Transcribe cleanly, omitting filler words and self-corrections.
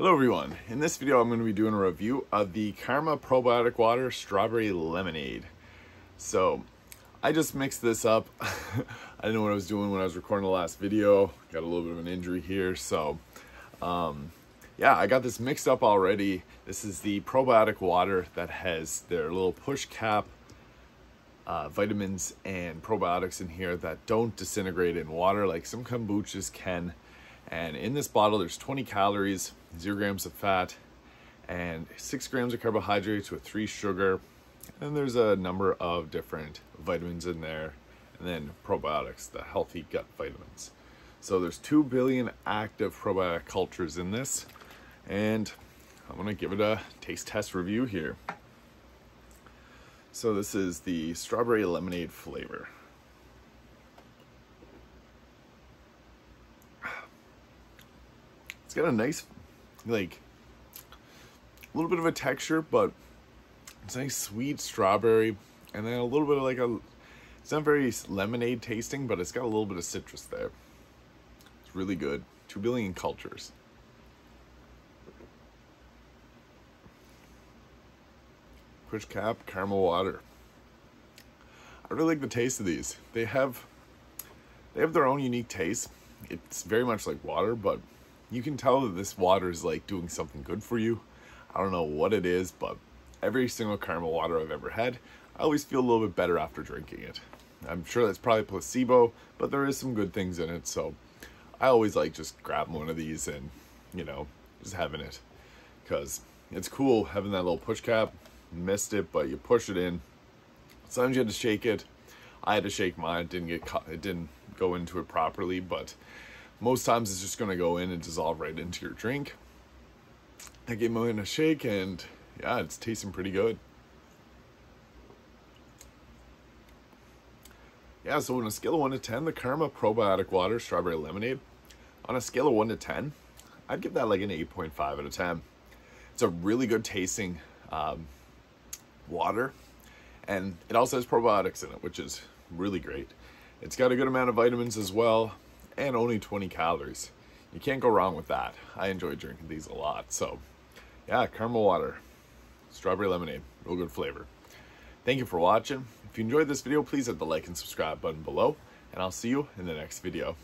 Hello everyone, in this video I'm going to be doing a review of the Karma Probiotic Water Strawberry Lemonade. So I just mixed this up. I didn't know what I was doing when I was recording the last video. Got a little bit of an injury here, so yeah, I got this mixed up already. This is the probiotic water that has their little push cap vitamins and probiotics in here that don't disintegrate in water like some kombuchas can. And in this bottle, there's 20 calories, 0 grams of fat, and 6 grams of carbohydrates with 3 sugar. And there's a number of different vitamins in there, and then probiotics, the healthy gut vitamins. So there's 2 billion active probiotic cultures in this, and I'm gonna give it a taste test review here. So this is the strawberry lemonade flavor. It's got a nice, like, a little bit of a texture, but it's a nice sweet strawberry, and then a little bit of like a, it's not very lemonade tasting, but it's got a little bit of citrus there. It's really good. 2 billion cultures. Push cap, caramel water. I really like the taste of these. They have their own unique taste. It's very much like water, but you can tell that this water is like doing something good for you. I don't know what it is, but every single caramel water I've ever had, I always feel a little bit better after drinking it. I'm sure that's probably placebo, but there is some good things in it. So I always like just grabbing one of these and, you know, just having it, because it's cool having that little push cap. Missed it, but you push it in. Sometimes you had to shake it. I had to shake mine. It didn't get caught. It didn't go into it properly, but most times it's just gonna go in and dissolve right into your drink. I gave mine a shake, and yeah, it's tasting pretty good. Yeah, so on a scale of 1 to 10, the Karma Probiotic Water Strawberry Lemonade, on a scale of 1 to 10, I'd give that like an 8.5 out of 10. It's a really good tasting water, and it also has probiotics in it, which is really great. It's got a good amount of vitamins as well, and only 20 calories. You can't go wrong with that. I enjoy drinking these a lot. So yeah, caramel water, strawberry lemonade, real good flavor. Thank you for watching. If you enjoyed this video, please hit the like and subscribe button below, and I'll see you in the next video.